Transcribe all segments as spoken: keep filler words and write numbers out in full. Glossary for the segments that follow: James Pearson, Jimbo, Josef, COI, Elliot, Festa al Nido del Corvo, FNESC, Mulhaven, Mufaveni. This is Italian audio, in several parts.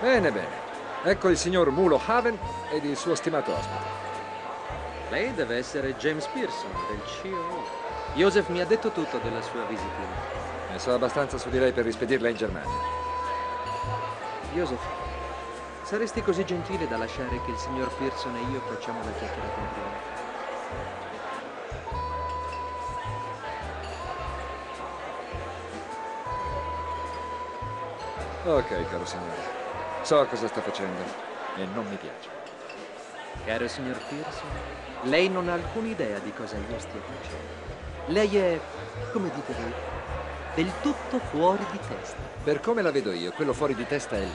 Bene, bene. Ecco il signor Mulhaven ed il suo stimato ospite. Lei deve essere James Pearson, del C O I. Josef mi ha detto tutto della sua visitina. Ne so abbastanza su di lei per rispedirla in Germania. Josef, saresti così gentile da lasciare che il signor Pearson e io facciamo la chiacchierata in privato? Ok, caro signore. So cosa sta facendo e non mi piace. Caro signor Pearson, lei non ha alcuna idea di cosa io stia facendo. Lei è, come dite voi, del tutto fuori di testa. Per come la vedo io, quello fuori di testa è lei.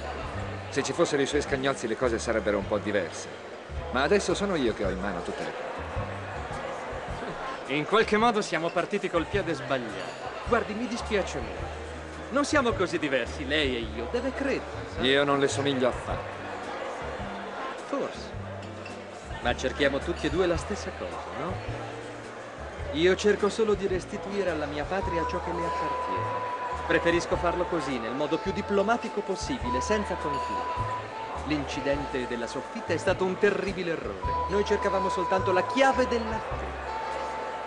Se ci fossero i suoi scagnozzi le cose sarebbero un po' diverse. Ma adesso sono io che ho in mano tutte le cose. In qualche modo siamo partiti col piede sbagliato. Guardi, mi dispiace molto. Non siamo così diversi, lei e io, deve credersi. Io non le somiglio affatto. Forse. Ma cerchiamo tutti e due la stessa cosa, no? Io cerco solo di restituire alla mia patria ciò che le appartiene. Preferisco farlo così, nel modo più diplomatico possibile, senza conflitti. L'incidente della soffitta è stato un terribile errore. Noi cercavamo soltanto la chiave dell'attesa.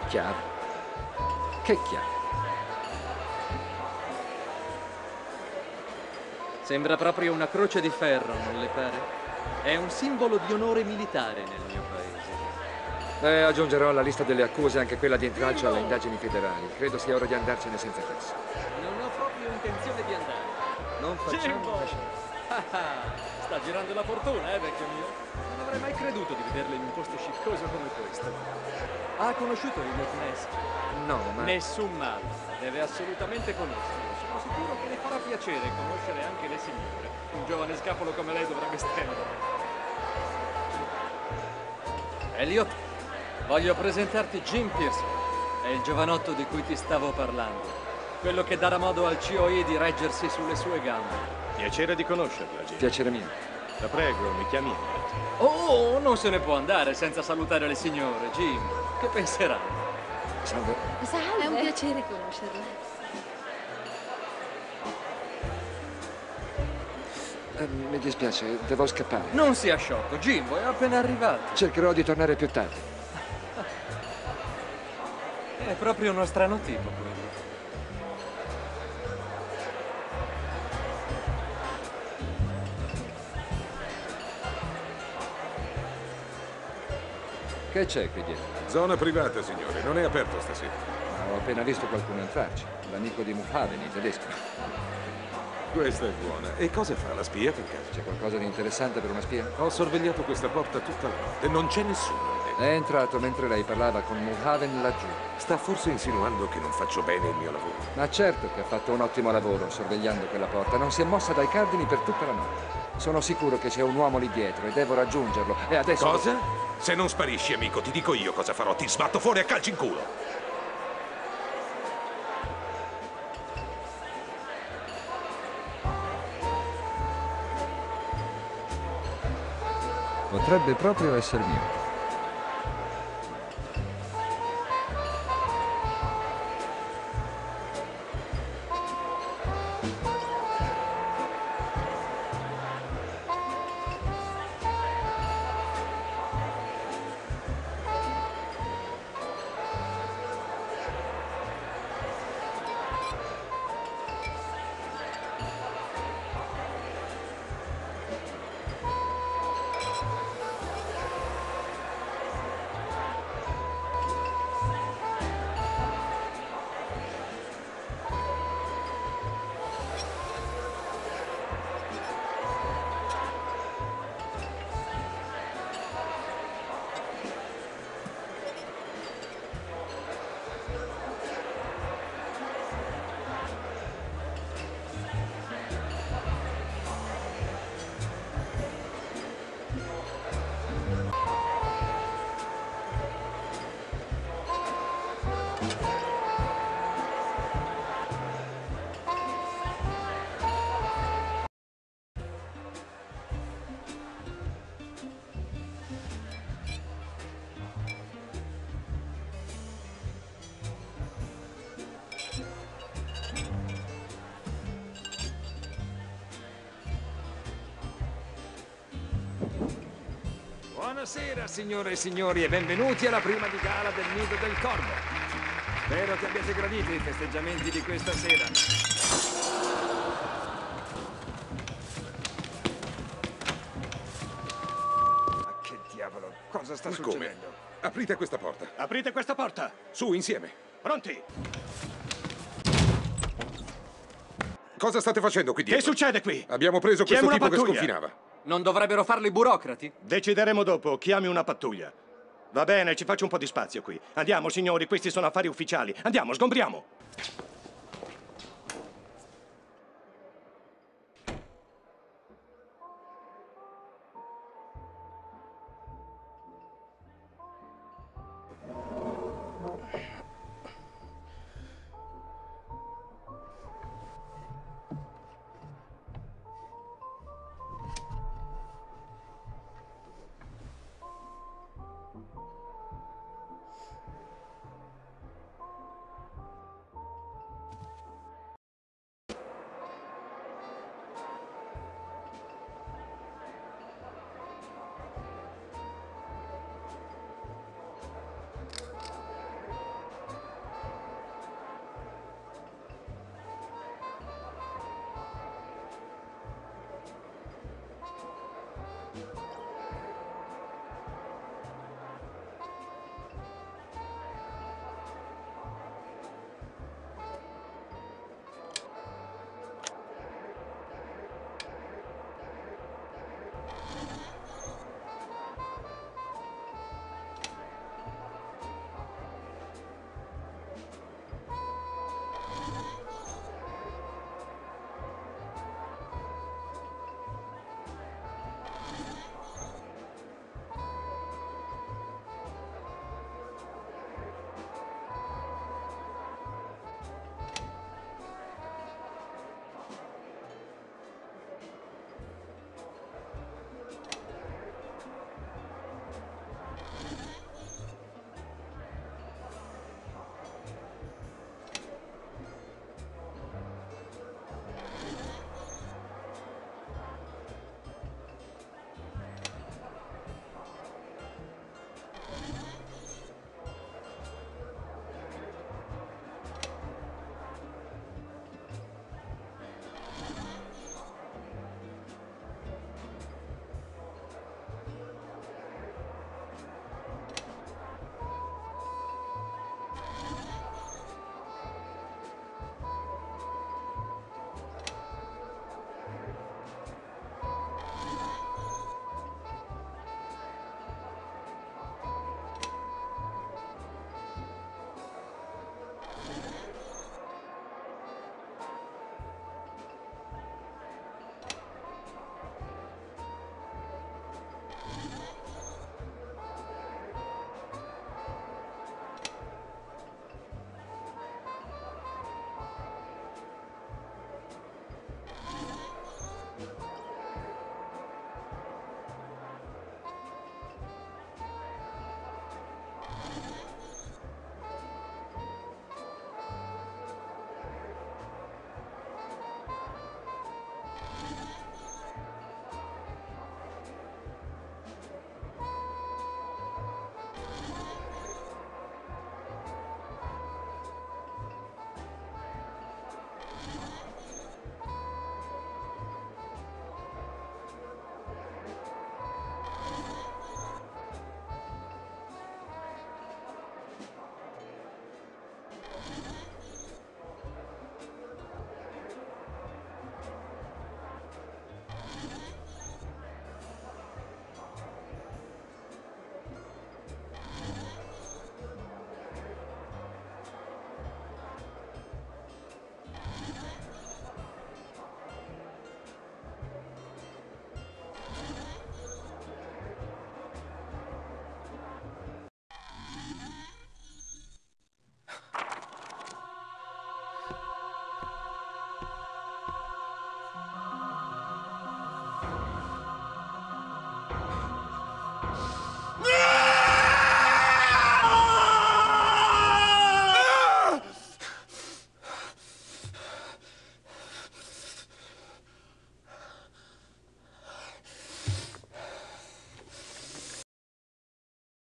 Chiave? Che chiave? Sembra proprio una croce di ferro, non le pare? È un simbolo di onore militare nel mio paese. Beh, aggiungerò alla lista delle accuse anche quella di intralcio alle indagini federali. Credo sia ora di andarcene senza testa. Non ho proprio intenzione di andare. Non facciamo... Jimbo! Sta girando la fortuna, eh, vecchio mio? Non avrei mai creduto di vederla in un posto sciccoso come questo. Ha conosciuto il F N E S C? No, ma... Nessun male. Deve assolutamente conoscerlo. Sicuro che le farà piacere conoscere anche le signore. Un giovane scapolo come lei dovrebbe stendere. Elliot, voglio presentarti Jim Pearson. È il giovanotto di cui ti stavo parlando. Quello che darà modo al C O I di reggersi sulle sue gambe. Piacere di conoscerla, Jim. Piacere mio. La prego, mi chiami Elliot. Oh, non se ne può andare senza salutare le signore, Jim. Che penseranno? Salve. Salve. È un piacere conoscerla. Mi dispiace, devo scappare. Non sia sciocco, Jimbo è appena arrivato. Cercherò di tornare più tardi. È proprio uno strano tipo quello. Che c'è qui dietro? Zona privata, signore, non è aperto stasera. Ma ho appena visto qualcuno entrarci, l'amico di Mufaveni, tedesco. Questa è buona. E cosa fa la spia per caso? C'è qualcosa di interessante per una spia? Ho sorvegliato questa porta tutta la notte. Non c'è nessuno. È entrato mentre lei parlava con Mulhaven laggiù. Sta forse insinuando che non faccio bene il mio lavoro? Ma certo che ha fatto un ottimo lavoro sorvegliando quella porta. Non si è mossa dai cardini per tutta la notte. Sono sicuro che c'è un uomo lì dietro e devo raggiungerlo. E adesso... Cosa? Se non sparisci, amico, ti dico io cosa farò. Ti sbatto fuori a calci in culo. Potrebbe proprio essere mio. Buonasera signore e signori e benvenuti alla prima di gala del Nido del Corvo. Spero che abbiate gradito i festeggiamenti di questa sera. Ma che diavolo, cosa sta Ma succedendo? Come? Aprite questa porta. Aprite questa porta. Su, insieme. Pronti? Cosa state facendo qui dietro? Che succede qui? Abbiamo preso Chiamo questo tipo pattuglia. Che sconfinava. Non dovrebbero farlo i burocrati? Decideremo dopo, chiami una pattuglia. Va bene, ci faccio un po' di spazio qui. Andiamo, signori, questi sono affari ufficiali. Andiamo, sgombriamo.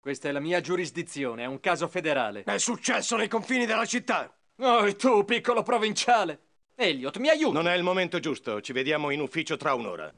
Questa è la mia giurisdizione, è un caso federale. È successo nei confini della città. Oh, e tu, piccolo provinciale. Elliot, mi aiuti. Non è il momento giusto, ci vediamo in ufficio tra un'ora.